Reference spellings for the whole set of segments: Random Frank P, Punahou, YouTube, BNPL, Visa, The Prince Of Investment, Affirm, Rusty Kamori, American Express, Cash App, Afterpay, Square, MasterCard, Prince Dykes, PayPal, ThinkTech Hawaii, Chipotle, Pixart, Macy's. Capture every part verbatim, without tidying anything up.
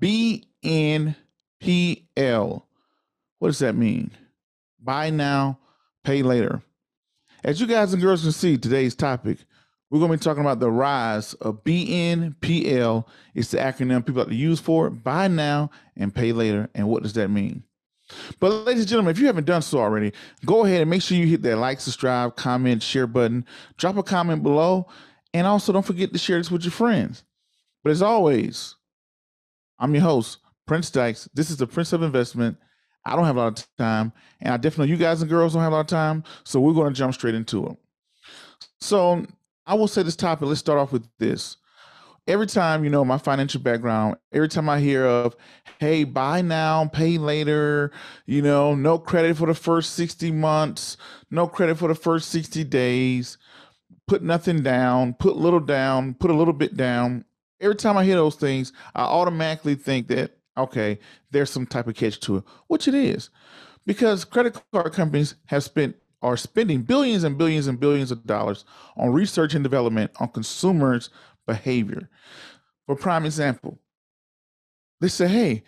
B N P L. What does that mean? Buy now, pay later. As you guys and girls can see, today's topic, we're going to be talking about the rise of B N P L. It's the acronym people like to use for it, buy now and pay later. And what does that mean? But ladies and gentlemen, if you haven't done so already, go ahead and make sure you hit that like, subscribe, comment, share button, drop a comment below. And also don't forget to share this with your friends. But as always, I'm your host, Prince Dykes. This is the Prince of Investment. I don't have a lot of time, and I definitely know you guys and girls don't have a lot of time, so we're going to jump straight into it. So I will say this topic, let's start off with this. Every time, you know, my financial background, every time I hear of, hey, buy now, pay later, you know, no credit for the first sixty months, no credit for the first sixty days, put nothing down, put little down, put a little bit down. Every time I hear those things, I automatically think that, okay, there's some type of catch to it, which it is, because credit card companies have spent are spending billions and billions and billions of dollars on research and development on consumers' behavior. For prime example, they say, hey,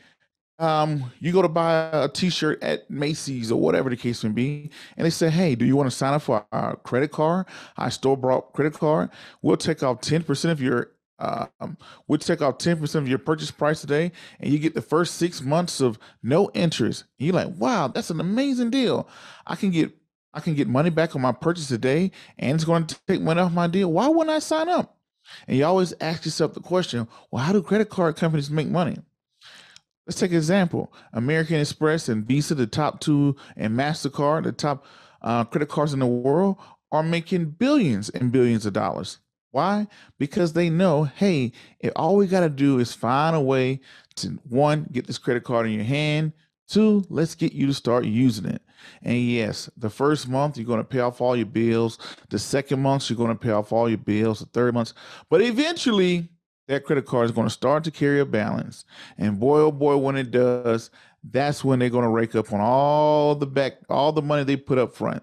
um, you go to buy a T-shirt at Macy's or whatever the case may be, and they say, hey, do you want to sign up for our credit card? Our store bought credit card. We'll take off ten percent of your Um, we'll take off ten percent of your purchase price today, and you get the first six months of no interest. And you're like, wow, that's an amazing deal. I can get I can get money back on my purchase today, and it's going to take money off my deal. Why wouldn't I sign up? And you always ask yourself the question, well, how do credit card companies make money? Let's take an example. American Express and Visa, the top two, and MasterCard, the top uh, credit cards in the world, are making billions and billions of dollars. Why? Because they know, hey, if all we got to do is find a way to, one, get this credit card in your hand, two, let's get you to start using it. And yes, the first month, you're going to pay off all your bills. The second month, you're going to pay off all your bills. The third month. But eventually, that credit card is going to start to carry a balance. And boy, oh boy, when it does, that's when they're going to rake up on all the back, all the money they put up front.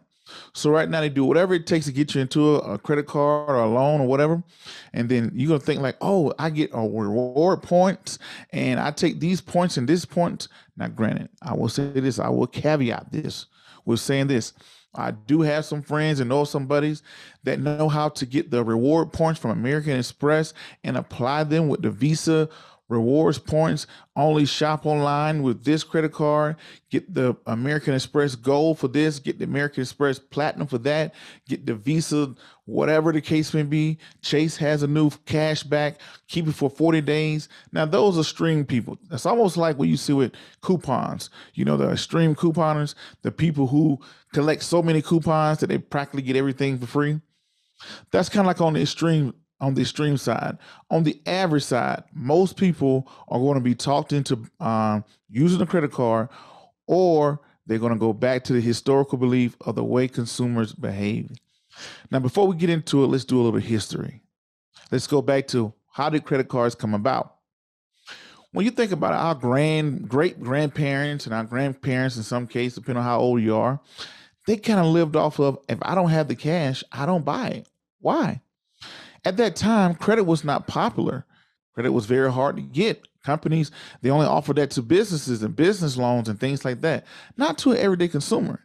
So right now they do whatever it takes to get you into a, a credit card or a loan or whatever. And then you're going to think like, oh, I get a reward points and I take these points and this point. Now, granted, I will say this. I will caveat this with saying this. I do have some friends and know some buddies that know how to get the reward points from American Express and apply them with the Visa rewards points, only shop online with this credit card, get the American Express Gold for this, get the American Express Platinum for that, get the Visa, whatever the case may be. Chase has a new cash back, keep it for forty days. Now, those are stream people. That's almost like what you see with coupons. You know, the stream couponers, the people who collect so many coupons that they practically get everything for free. That's kind of like on the extreme on the extreme side. On the average side, most people are going to be talked into um, using a credit card, or they're going to go back to the historical belief of the way consumers behave. Now, before we get into it, let's do a little history. Let's go back to how did credit cards come about? When you think about it, our grand, great grandparents and our grandparents, in some cases, depending on how old you are, they kind of lived off of, if I don't have the cash, I don't buy it. Why? At that time, credit was not popular. Credit was very hard to get. Companies, they only offered that to businesses and business loans and things like that, not to an everyday consumer.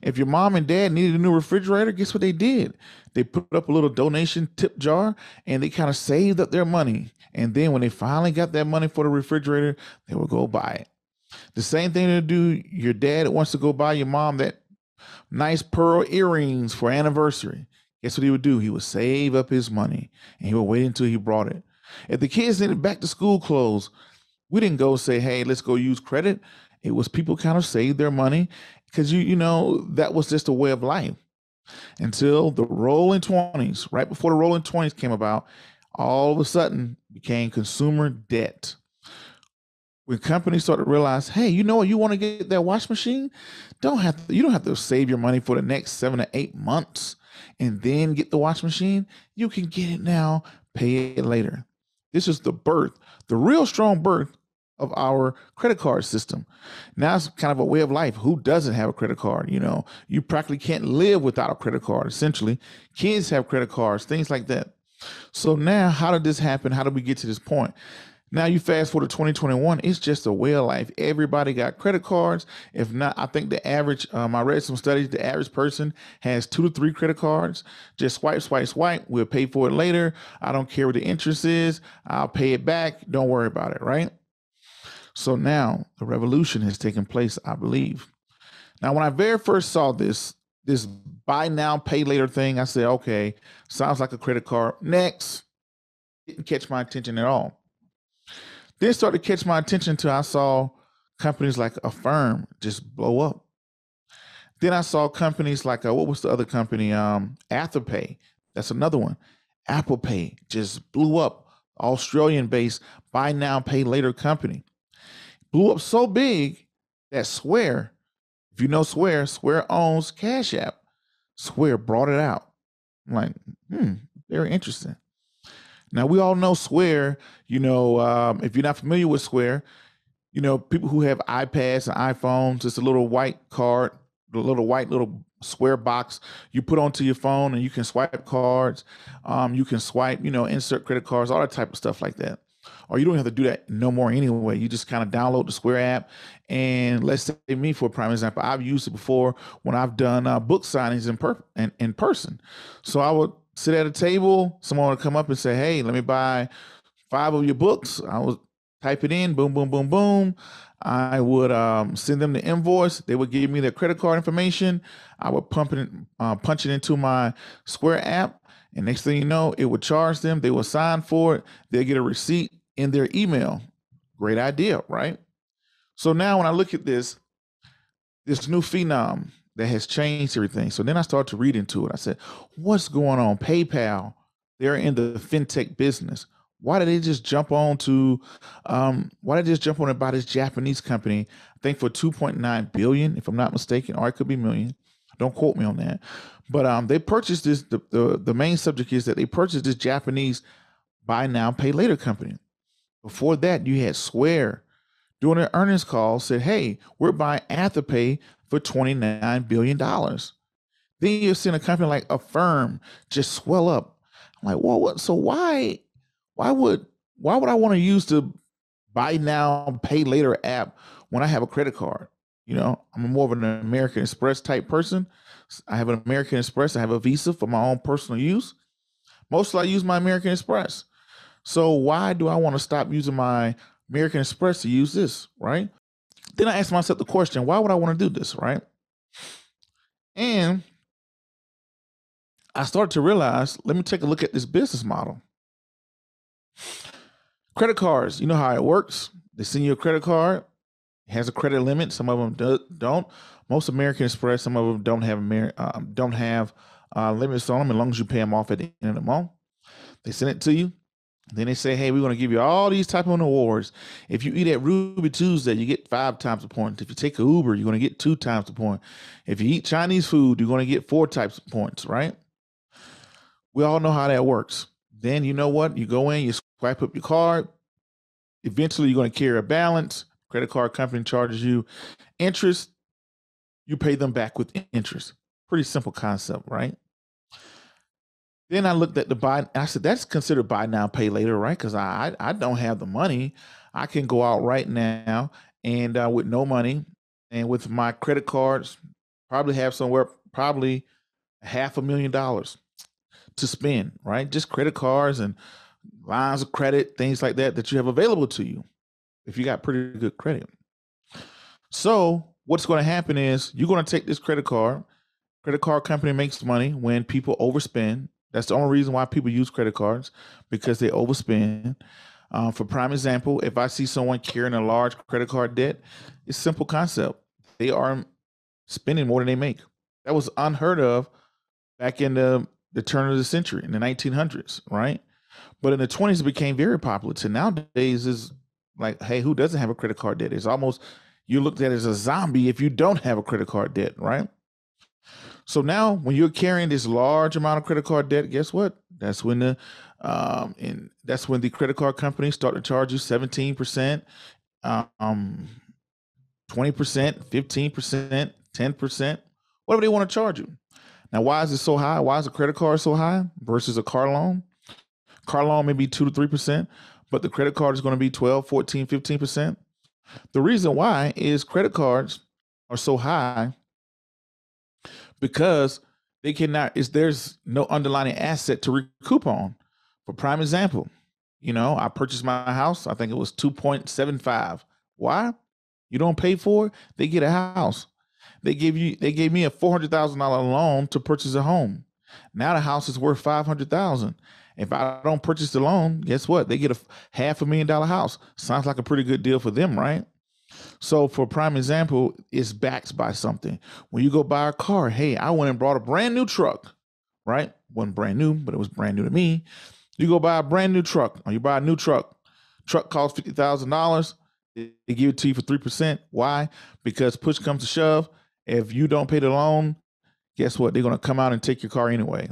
If your mom and dad needed a new refrigerator, guess what they did? They put up a little donation tip jar, and they kind of saved up their money. And then when they finally got that money for the refrigerator, they would go buy it. The same thing to do, your dad wants to go buy your mom that nice pearl earrings for anniversary. Guess what he would do? He would save up his money, and he would wait until he brought it. If the kids needed back to school clothes, we didn't go say, hey, let's go use credit. It was people kind of saved their money because, you, you know, that was just a way of life. Until the rolling twenties, right before the rolling twenties came about, all of a sudden became consumer debt. When companies started to realize, hey, you know what, you want to get that wash machine? Don't have to, you don't have to save your money for the next seven to eight months and then get the wash machine. You can get it now, pay it later. This is the birth, the real strong birth of our credit card system. Now it's kind of a way of life. Who doesn't have a credit card? You know, you practically can't live without a credit card, essentially. Kids have credit cards, things like that. So now how did this happen? How did we get to this point? Now you fast forward to twenty twenty-one, it's just a way of life. Everybody got credit cards. If not, I think the average, um, I read some studies, the average person has two to three credit cards. Just swipe, swipe, swipe. We'll pay for it later. I don't care what the interest is. I'll pay it back. Don't worry about it, right? So now the revolution has taken place, I believe. Now, when I very first saw this, this buy now, pay later thing, I said, okay, sounds like a credit card. Next. Didn't catch my attention at all. This started to catch my attention until I saw companies like Affirm just blow up. Then I saw companies like, uh, what was the other company? Um, Afterpay. That's another one. Apple Pay just blew up. Australian-based buy now, pay later company. Blew up so big that Square, if you know Square, Square owns Cash App. Square brought it out. I'm like, hmm, very interesting. Now, we all know Square, you know, um, if you're not familiar with Square, you know, people who have iPads and iPhones, it's a little white card, the little white little Square box you put onto your phone and you can swipe cards. Um, you can swipe, you know, insert credit cards, all that type of stuff like that. Or you don't have to do that no more anyway. You just kind of download the Square app. And let's say me for a prime example, I've used it before when I've done uh, book signings in, per in, in person. So I would sit at a table, someone would come up and say, hey, let me buy five of your books. I would type it in, boom, boom, boom, boom. I would um, send them the invoice. They would give me their credit card information. I would pump it, uh, punch it into my Square app. And next thing you know, it would charge them. They would sign for it. They'll get a receipt in their email. Great idea, right? So now when I look at this, this new phenom that has changed everything. So then I started to read into it. I said, what's going on? PayPal, they're in the fintech business. Why did they just jump on to, um, why did they just jump on and buy this Japanese company, I think for two point nine billion dollars, if I'm not mistaken, or it could be million. Don't quote me on that. But um, they purchased this, the, the, the main subject is that they purchased this Japanese buy now, pay later company. Before that, you had Square doing an earnings call, said, hey, we're buying Afterpay for twenty-nine billion dollars. Then you're seeing a company like Affirm just swell up. I'm like, well, what? So why, why would, why would I want to use the buy now, pay later app when I have a credit card? You know, I'm more of an American Express type person. I have an American Express. I have a Visa for my own personal use. Mostly I use my American Express. So why do I want to stop using my American Express to use this, right? Then I asked myself the question, why would I want to do this, right? And I started to realize, let me take a look at this business model. Credit cards, you know how it works. They send you a credit card. It has a credit limit. Some of them do, don't. Most American Express, some of them don't have uh, don't have uh, limits on them as long as you pay them off at the end of the month. They send it to you. Then they say, hey, we're going to give you all these type of awards. If you eat at Ruby Tuesday, you get five times the points. If you take an Uber, you're going to get two times the point. If you eat Chinese food, you're going to get four types of points, right? We all know how that works. Then you know what? You go in, you swipe up your card. Eventually, you're going to carry a balance. Credit card company charges you interest. You pay them back with interest. Pretty simple concept, right? Then I looked at the buy. I said, that's considered buy now, pay later, right? Because I, I don't have the money. I can go out right now and uh, with no money and with my credit cards, probably have somewhere, probably half a million dollars to spend, right? Just credit cards and lines of credit, things like that, that you have available to you if you got pretty good credit. So what's going to happen is you're going to take this credit card. Credit card company makes money when people overspend. That's the only reason why people use credit cards, because they overspend. Uh, for prime example, if I see someone carrying a large credit card debt, it's a simple concept. They are spending more than they make. That was unheard of back in the, the turn of the century, in the nineteen hundreds, right? But in the twenties, it became very popular. So nowadays, it's like, hey, who doesn't have a credit card debt? It's almost, you looked at as a zombie if you don't have a credit card debt, right? So now when you're carrying this large amount of credit card debt, guess what? That's when the um, and that's when the credit card companies start to charge you seventeen percent, um, twenty percent, fifteen percent, ten percent, whatever they want to charge you. Now, why is it so high? Why is a credit card so high versus a car loan? Car loan may be two to three percent, but the credit card is going to be twelve, fourteen, fifteen percent. The reason why is credit cards are so high because they cannot, is there's no underlying asset to recoup on. For prime example, you know, I purchased my house. I think it was two point seven five. Why? You don't pay for it. They get a house. They give you, they gave me a four hundred thousand dollars loan to purchase a home. Now the house is worth five hundred thousand dollars. If I don't purchase the loan, guess what? They get a half a million dollar house. Sounds like a pretty good deal for them, right? So for prime example, it's backed by something. When you go buy a car, hey, I went and bought a brand new truck, right? Wasn't brand new, but it was brand new to me. You go buy a brand new truck or you buy a new truck. Truck costs fifty thousand dollars. They give it to you for three percent. Why? Because push comes to shove. If you don't pay the loan, guess what? They're going to come out and take your car anyway.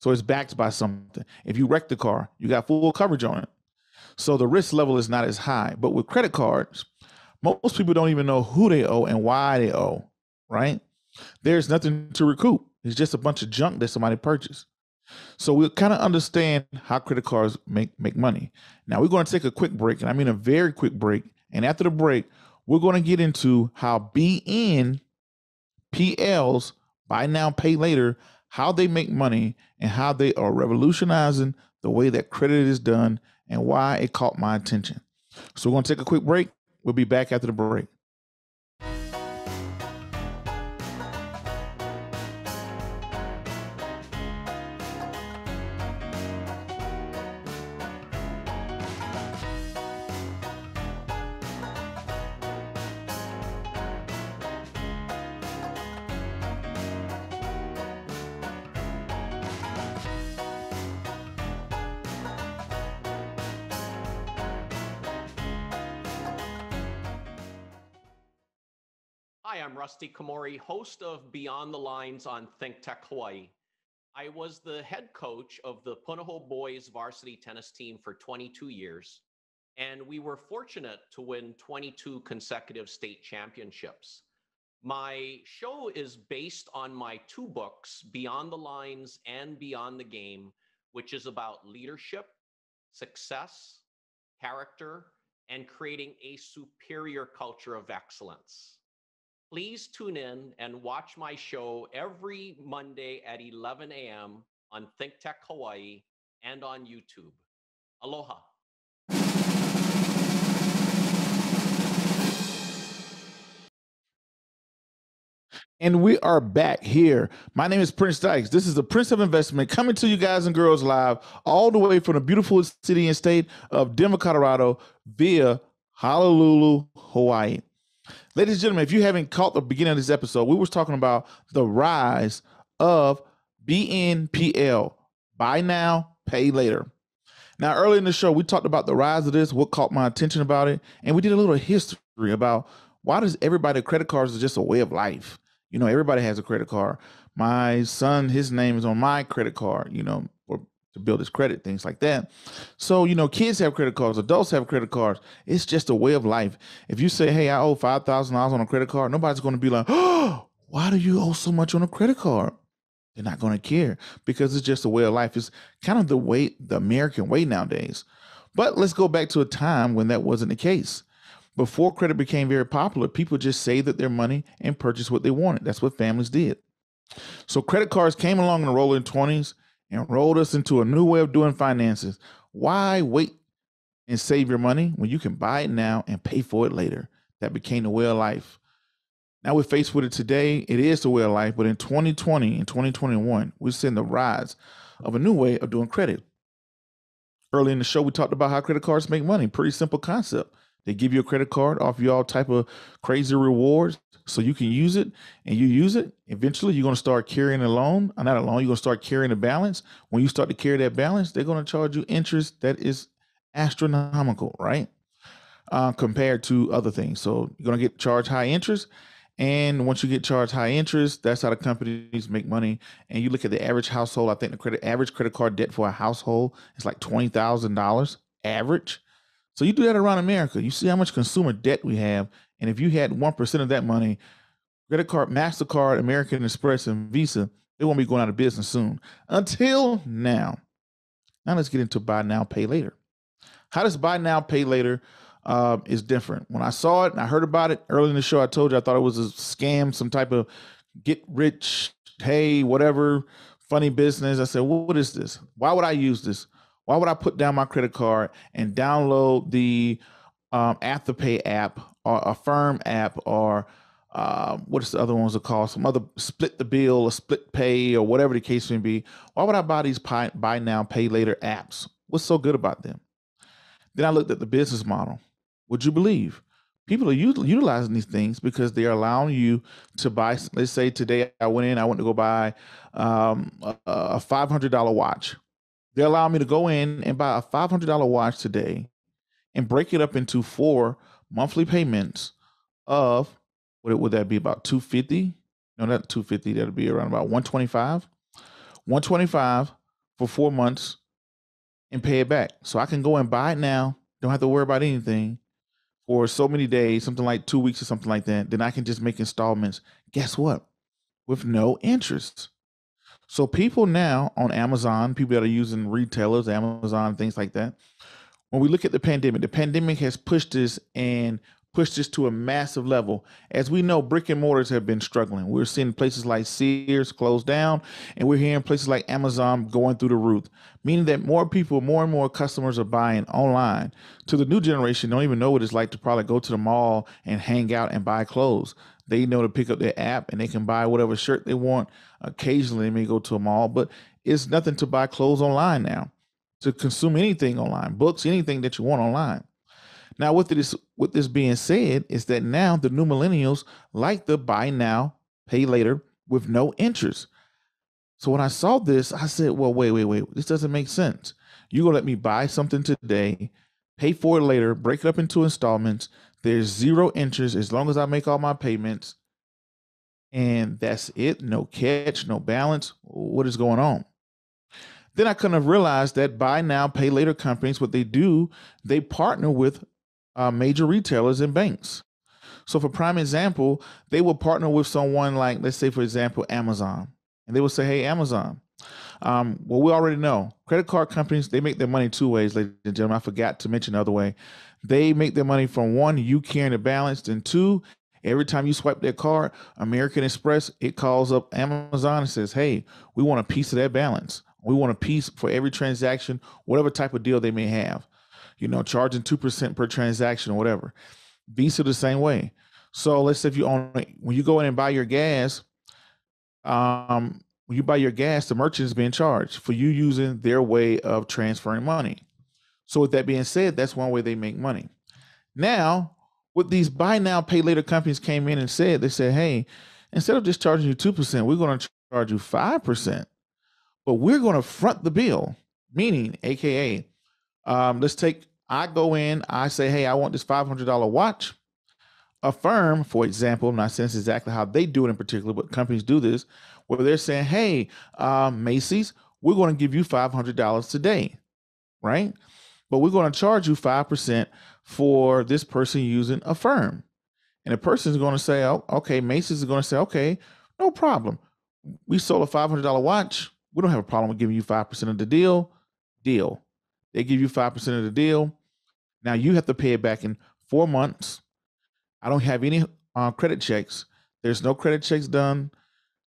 So it's backed by something. If you wreck the car, you got full coverage on it. So the risk level is not as high. But with credit cards, most people don't even know who they owe and why they owe, right? There's nothing to recoup. It's just a bunch of junk that somebody purchased. So we'll kind of understand how credit cards make, make money. Now we're going to take a quick break, and I mean a very quick break. And after the break, we're going to get into how B N P Ls, buy now, pay later, how they make money and how they are revolutionizing the way that credit is done and why it caught my attention. So we're going to take a quick break. We'll be back after the break. I'm Rusty Kamori, host of Beyond the Lines on ThinkTech Hawaii. I was the head coach of the Punahou boys varsity tennis team for twenty-two years, and we were fortunate to win twenty-two consecutive state championships. My show is based on my two books, Beyond the Lines and Beyond the Game, which is about leadership, success, character, and creating a superior culture of excellence. Please tune in and watch my show every Monday at eleven a m on ThinkTech Hawaii and on YouTube. Aloha. And we are back here. My name is Prince Dykes. This is the Prince of Investment coming to you guys and girls live all the way from the beautiful city and state of Denver, Colorado via Honolulu, Hawaii. Ladies and gentlemen, if you haven't caught the beginning of this episode, we were talking about the rise of B N P L, buy now, pay later. Now, earlier in the show, we talked about the rise of this, what caught my attention about it, and we did a little history about why does everybody, credit cards is just a way of life. You know, everybody has a credit card. My son, his name is on my credit card, you know, or to build his credit, things like that. So, you know, kids have credit cards, adults have credit cards. It's just a way of life. If you say, hey, I owe five thousand dollars on a credit card, nobody's going to be like, oh, why do you owe so much on a credit card? They're not going to care because it's just a way of life. It's kind of the way, the American way nowadays. But let's go back to a time when that wasn't the case. Before credit became very popular, people just saved up their money and purchased what they wanted. That's what families did. So credit cards came along in the rolling twenties and rolled us into a new way of doing finances. Why wait and save your money when you can buy it now and pay for it later? That became the way of life. Now we're faced with it today. It is the way of life, but in twenty twenty and twenty twenty-one, we're seeing the rise of a new way of doing credit. Early in the show, we talked about how credit cards make money. Pretty simple concept. They give you a credit card, offer you all type of crazy rewards so you can use it, and you use it. Eventually, you're going to start carrying a loan. Not a loan. You're going to start carrying a balance. When you start to carry that balance, they're going to charge you interest that is astronomical, right? Uh, compared to other things. So you're going to get charged high interest. And once you get charged high interest, that's how the companies make money. And you look at the average household. I think the credit average credit card debt for a household is like twenty thousand dollars average. So you do that around America. You see how much consumer debt we have. And if you had one percent of that money, credit card, MasterCard, American Express, and Visa, they won't be going out of business soon. Until now. Now let's get into buy now, pay later. how does buy now, pay later uh, is different? When I saw it and I heard about it early in the show, I told you I thought it was a scam, some type of get rich, hey, whatever, funny business. I said, well, what is this? Why would I use this? Why would I put down my credit card and download the um, Afterpay app or Affirm app or uh, what's the other ones are called? Some other split the bill or split pay or whatever the case may be. Why would I buy these buy, buy now, pay later apps? What's so good about them? Then I looked at the business model. Would you believe? People are utilizing these things because they are allowing you to buy. Let's say today I went in, I went to go buy um, a, a five hundred dollar watch. They're allowing me to go in and buy a five hundred dollar watch today and break it up into four monthly payments of, what would that be, about two hundred fifty dollars? No, not two hundred fifty dollars. That'll be around about one hundred twenty-five dollars. one hundred twenty-five dollars for four months and pay it back. So I can go and buy it now. Don't have to worry about anything for so many days, something like two weeks or something like that. Then I can just make installments. Guess what? With no interest. So people now on Amazon, people that are using retailers, Amazon, things like that, when we look at the pandemic, the pandemic has pushed this and pushed this to a massive level. As we know, brick and mortars have been struggling. We're seeing places like Sears close down, and we're hearing places like Amazon going through the roof, meaning that more people, more and more customers are buying online. To the new generation, don't even know what it's like to probably go to the mall and hang out and buy clothes. They know to pick up their app and they can buy whatever shirt they want. Occasionally, they may go to a mall, but it's nothing to buy clothes online now, to consume anything online, books, anything that you want online. Now, with this, with this being said, is that now the new millennials like the buy now, pay later with no interest. So when I saw this, I said, well, wait, wait, wait, this doesn't make sense. You're gonna let me buy something today, pay for it later, break it up into installments. There's zero interest as long as I make all my payments, and that's it. No catch, no balance. What is going on? Then I couldn't have realized that buy now, pay later companies, what they do, they partner with uh, major retailers and banks. So for prime example, they will partner with someone like, let's say, for example, Amazon. And they will say, hey, Amazon, um, well, we already know credit card companies, they make their money two ways, ladies and gentlemen. I forgot to mention another way. They make their money from one, you carrying the balance, and two, every time you swipe their card, American Express, it calls up Amazon and says, hey, we want a piece of that balance. We want a piece for every transaction, whatever type of deal they may have, you know, charging two percent per transaction or whatever. Visa the same way. So let's say if you own, when you go in and buy your gas, um, when you buy your gas, the merchant is being charged for you using their way of transferring money. So with that being said, that's one way they make money. Now, what these buy now, pay later companies came in and said, they said, hey, instead of just charging you two percent, we're going to charge you five percent, but we're going to front the bill, meaning, A K A, um, let's take, I go in, I say, hey, I want this five hundred dollar watch. Affirm, for example, I'm not saying this exactly how they do it in particular, but companies do this, where they're saying, hey, uh, Macy's, we're going to give you five hundred dollars today, right? But we're going to charge you five percent for this person using Affirm. And the person is going to say, oh, okay, Macy's is going to say, okay, no problem. We sold a five hundred dollar watch. We don't have a problem with giving you five percent of the deal. Deal. They give you five percent of the deal. Now you have to pay it back in four months. I don't have any uh, credit checks. There's no credit checks done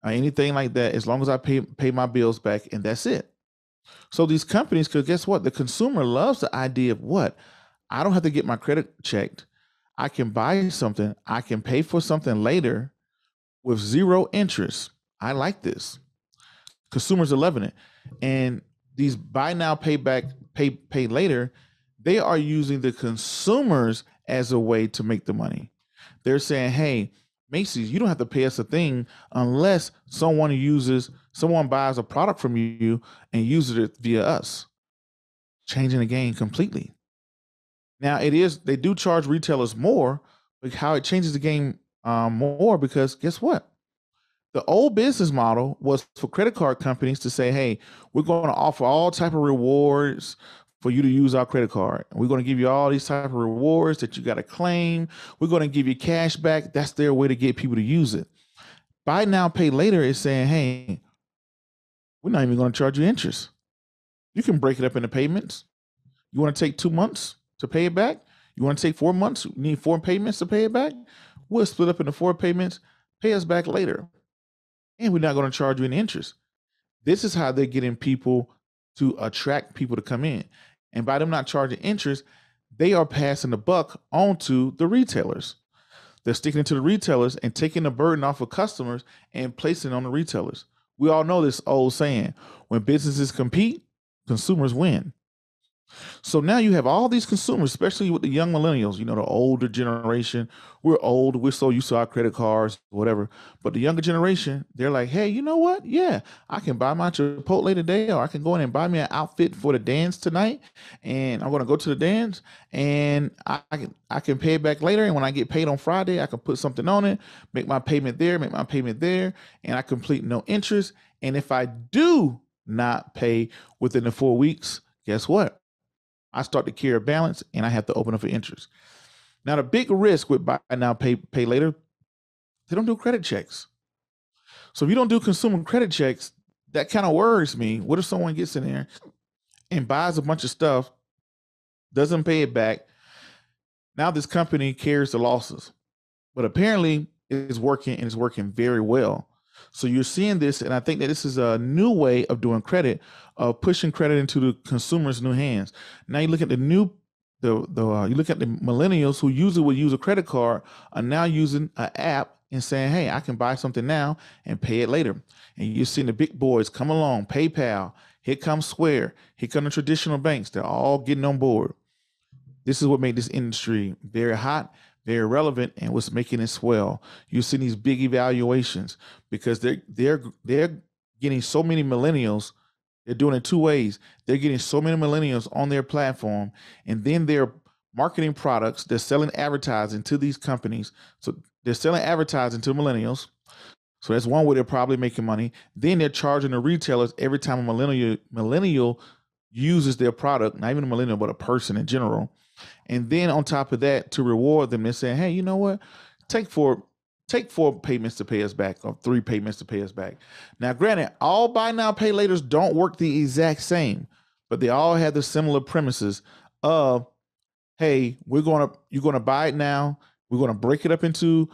or anything like that, as long as I pay, pay my bills back, and that's it. So these companies, because guess what? The consumer loves the idea of what? I don't have to get my credit checked. I can buy something. I can pay for something later with zero interest. I like this. Consumers are loving it. And these buy now, pay back, pay, pay later, they are using the consumers as a way to make the money. They're saying, hey, Macy's, you don't have to pay us a thing unless someone uses, someone buys a product from you and uses it via us. Changing the game completely. Now it is, they do charge retailers more, but how it changes the game um, more, because guess what? The old business model was for credit card companies to say, hey, we're going to offer all type of rewards for you to use our credit card. We're going to give you all these type of rewards that you got to claim. We're going to give you cash back. That's their way to get people to use it. Buy now, pay later is saying, hey, we're not even going to charge you interest. You can break it up into payments. You want to take two months to pay it back? You want to take four months? You need four payments to pay it back? We'll split up into four payments, pay us back later. And we're not going to charge you any interest. This is how they're getting people to attract people to come in. And by them not charging interest, they are passing the buck onto the retailers. They're sticking it to the retailers and taking the burden off of customers and placing it on the retailers. We all know this old saying, when businesses compete, consumers win. So now you have all these consumers, especially with the young millennials, you know, the older generation. We're old. We're so used to our credit cards, whatever. But the younger generation, they're like, hey, you know what? Yeah, I can buy my Chipotle today, or I can go in and buy me an outfit for the dance tonight. And I'm going to go to the dance and I, I can I can pay it back later. And when I get paid on Friday, I can put something on it, make my payment there, make my payment there. And I complete no interest. And if I do not pay within the four weeks, guess what? I start to carry a balance and I have to open up for interest. Now, the big risk with buy now, pay, pay later, they don't do credit checks. So if you don't do consumer credit checks, that kind of worries me. What if someone gets in there and buys a bunch of stuff, doesn't pay it back? Now this company carries the losses, but apparently it's working and it's working very well. So you're seeing this, and I think that this is a new way of doing credit, of pushing credit into the consumer's new hands. Now you look at the new, the, the uh, you look at the millennials who usually would use a credit card are now using an app and saying, hey, I can buy something now and pay it later. And you're seeing the big boys come along, PayPal, here comes Square, here come the traditional banks. They're all getting on board. This is what made this industry very hot, very relevant, and what's making it swell. You see these big evaluations because they're they're they're getting so many millennials. They're doing it two ways. They're getting so many millennials on their platform, and then they're marketing products. They're selling advertising to these companies. So they're selling advertising to millennials. So that's one way they're probably making money. Then they're charging the retailers every time a millennial millennial uses their product. Not even a millennial, but a person in general. And then on top of that, to reward them, they're saying, hey, you know what? Take four, take four payments to pay us back, or three payments to pay us back. Now, granted, all buy now, pay laters don't work the exact same, but they all have the similar premises of, hey, we're going to, you're going to buy it now. We're going to break it up into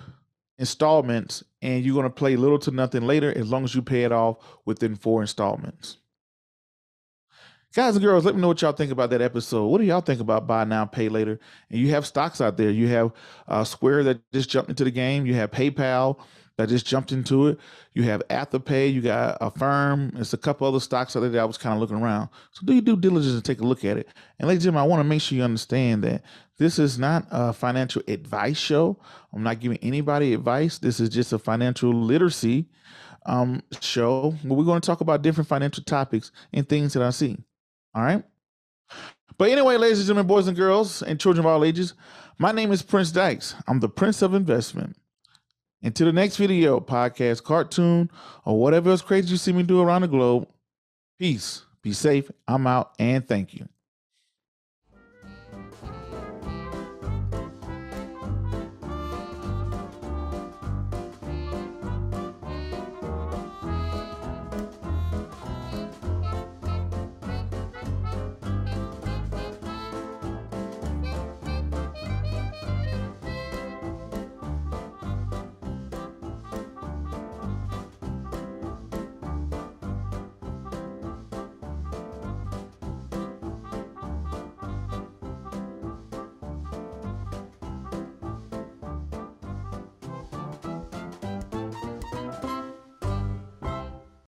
installments, and you're going to pay little to nothing later as long as you pay it off within four installments. Guys and girls, let me know what y'all think about that episode. What do y'all think about buy now, pay later? And you have stocks out there. You have uh, Square that just jumped into the game. You have PayPal that just jumped into it. You have Afterpay. You got Affirm. There's a couple other stocks out there that I was kind of looking around. So do your due diligence and take a look at it. And ladies and gentlemen, I want to make sure you understand that this is not a financial advice show. I'm not giving anybody advice. This is just a financial literacy um, show where we're going to talk about different financial topics and things that I see. All right. But anyway, ladies and gentlemen, boys and girls, and children of all ages, my name is Prince Dykes. I'm the Prince of Investment. Until the next video, podcast, cartoon, or whatever else crazy you see me do around the globe, peace, be safe, I'm out, and thank you.